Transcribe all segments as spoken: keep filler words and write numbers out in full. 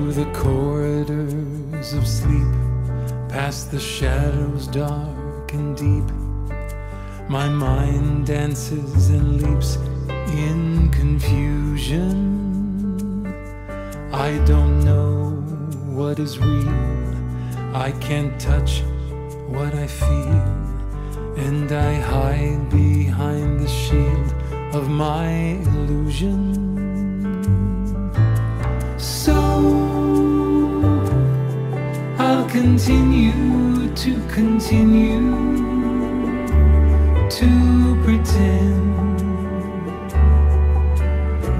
Through the corridors of sleep, past the shadows dark and deep, my mind dances and leaps in confusion. I don't know what is real, I can't touch what I feel, and I hide behind the shield of my illusion. Continue to continue to pretend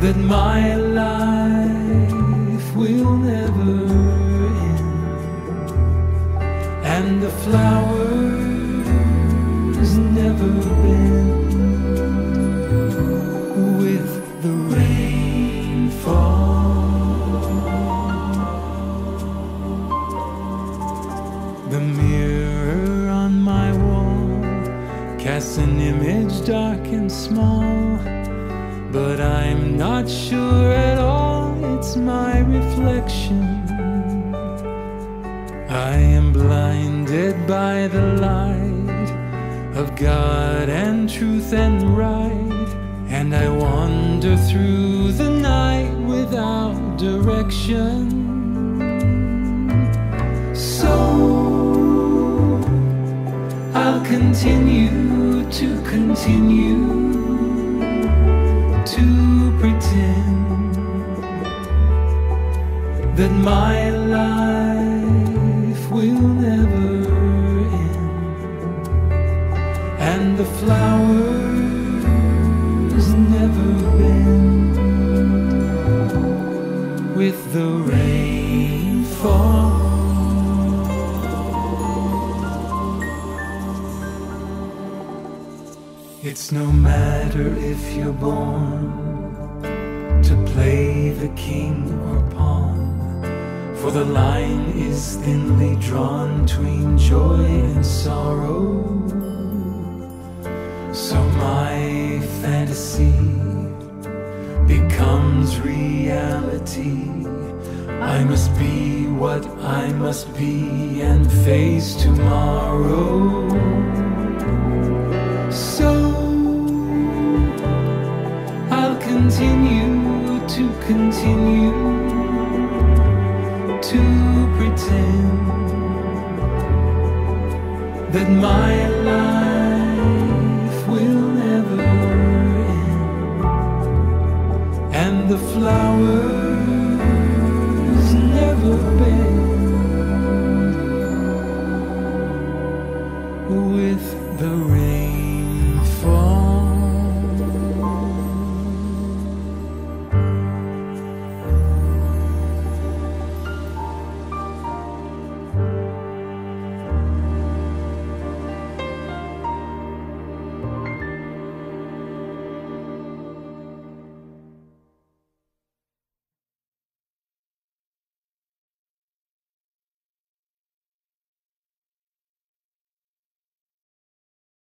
that my life will never end, and the flowers never bend with the rainfall. The mirror on my wall casts an image dark and small, but I'm not sure at all it's my reflection. I am blinded by the light of God and truth and right, and I wander through the night without direction. Continue to continue to pretend that my life will never end, and the flowers never bend with the rainfall. It's no matter if you're born to play the king or pawn, for the line is thinly drawn between joy and sorrow. So my fantasy becomes reality. I must be what I must be and face tomorrow. Continue to continue to pretend that my life will never end, and the flowers never bend with the rain.